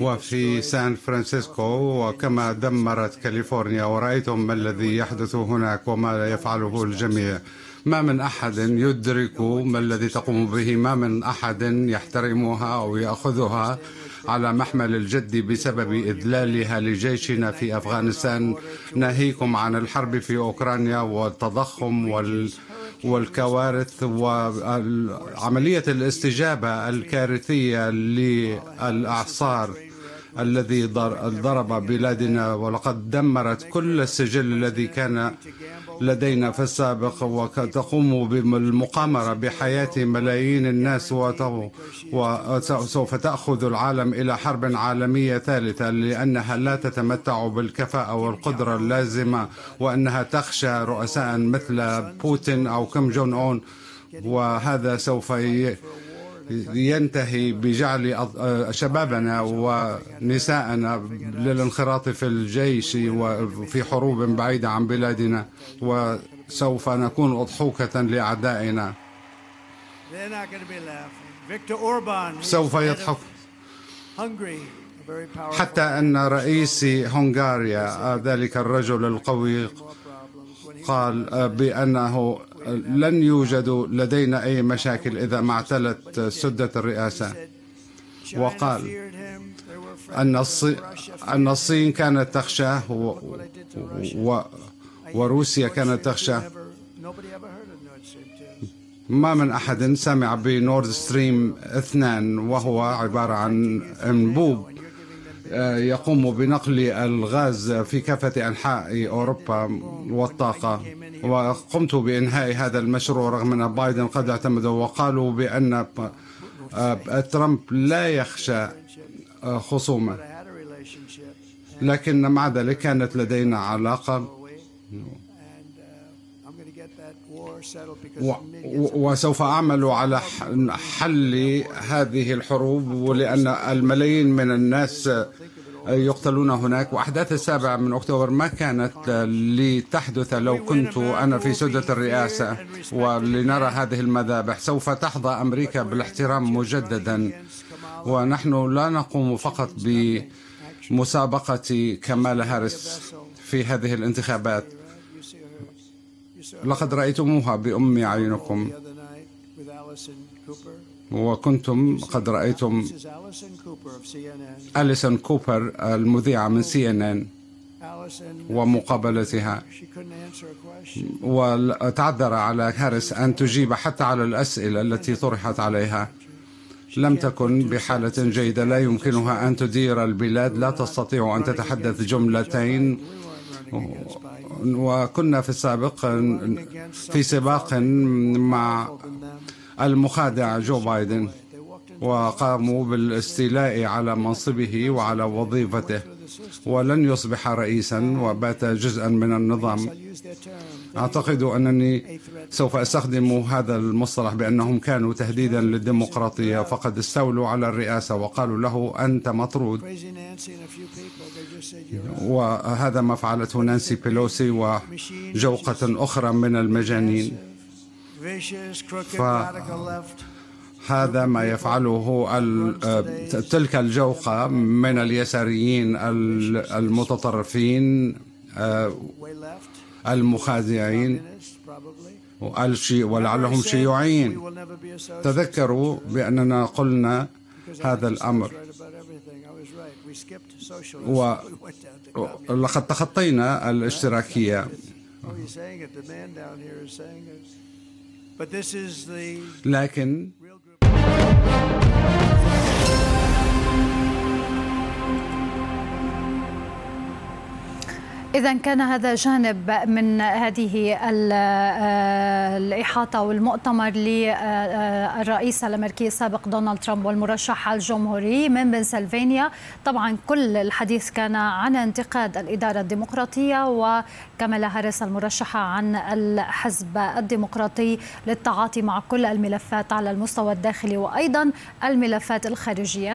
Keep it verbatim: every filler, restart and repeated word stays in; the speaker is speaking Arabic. وفي سان فرانسيسكو، وكما دمرت كاليفورنيا، ورأيتم ما الذي يحدث هناك وما يفعله الجميع. ما من أحد يدرك ما الذي تقوم به، ما من أحد يحترمها أو يأخذها على محمل الجد بسبب إذلالها لجيشنا في أفغانستان، ناهيكم عن الحرب في أوكرانيا والتضخم وال والكوارث وعملية الاستجابة الكارثية للأعصار الذي ضرب بلادنا، ولقد دمرت كل السجل الذي كان لدينا في السابق، وتقوم بالمقامرة بحياة ملايين الناس، وسوف تأخذ العالم إلى حرب عالمية ثالثة لأنها لا تتمتع بالكفاءة والقدرة اللازمة، وأنها تخشى رؤساء مثل بوتين أو كيم جونغ أون، وهذا سوف ي... ينتهي بجعل شبابنا ونساءنا للانخراط في الجيش وفي حروب بعيدة عن بلادنا، وسوف نكون أضحوكة لأعدائنا. سوف يضحك حتى أن رئيس هنغاريا ذلك الرجل القوي قال بأنه لن يوجد لدينا أي مشاكل إذا ما اعتلت سدة الرئاسة، وقال أن الصين كانت تخشاه وروسيا كانت تخشاه. ما من أحد سمع بنورد ستريم اثنان، وهو عبارة عن أنبوب يقوم بنقل الغاز في كافة أنحاء أوروبا والطاقة، وقمت بإنهاء هذا المشروع رغم أن بايدن قد اعتمده، وقالوا بأن ترامب لا يخشى خصومة، لكن مع ذلك كانت لدينا علاقة، وسوف أعمل على حل هذه الحروب، لأن الملايين من الناس يقتلون هناك، وأحداث السابع من أكتوبر ما كانت لتحدث لو كنت أنا في سدة الرئاسة. ولنرى هذه المذابح، سوف تحظى أمريكا بالاحترام مجددا، ونحن لا نقوم فقط بمسابقة كامالا هاريس في هذه الانتخابات، لقد رأيتموها بأم عينكم، وكنتم قد رأيتم أليسون كوبر المذيعة من سي إن إن ومقابلتها، وتعذر على هاريس أن تجيب حتى على الأسئلة التي طرحت عليها، لم تكن بحالة جيدة، لا يمكنها أن تدير البلاد، لا تستطيع أن تتحدث جملتين، وكنا في السابق في سباق مع المخادع جو بايدن، وقاموا بالاستيلاء على منصبه وعلى وظيفته، ولن يصبح رئيسا وبات جزءا من النظام. أعتقد أنني سوف أستخدم هذا المصطلح بأنهم كانوا تهديدا للديمقراطية، فقد استولوا على الرئاسة وقالوا له أنت مطرود، وهذا ما فعلته نانسي بيلوسي وجوقة أخرى من المجانين. فهذا ما يفعله تلك الجوقة من اليساريين المتطرفين المخادعين ولعلهم شيوعيين. تذكروا بأننا قلنا هذا الأمر، ولقد تخطينا الاشتراكية، لكن إذن كان هذا جانب من هذه الإحاطة والمؤتمر للرئيس الأمريكي السابق دونالد ترامب والمرشح الجمهوري من بنسلفانيا. طبعا كل الحديث كان عن انتقاد الإدارة الديمقراطية وكامالا هاريس المرشحة عن الحزب الديمقراطي للتعاطي مع كل الملفات على المستوى الداخلي وأيضا الملفات الخارجية.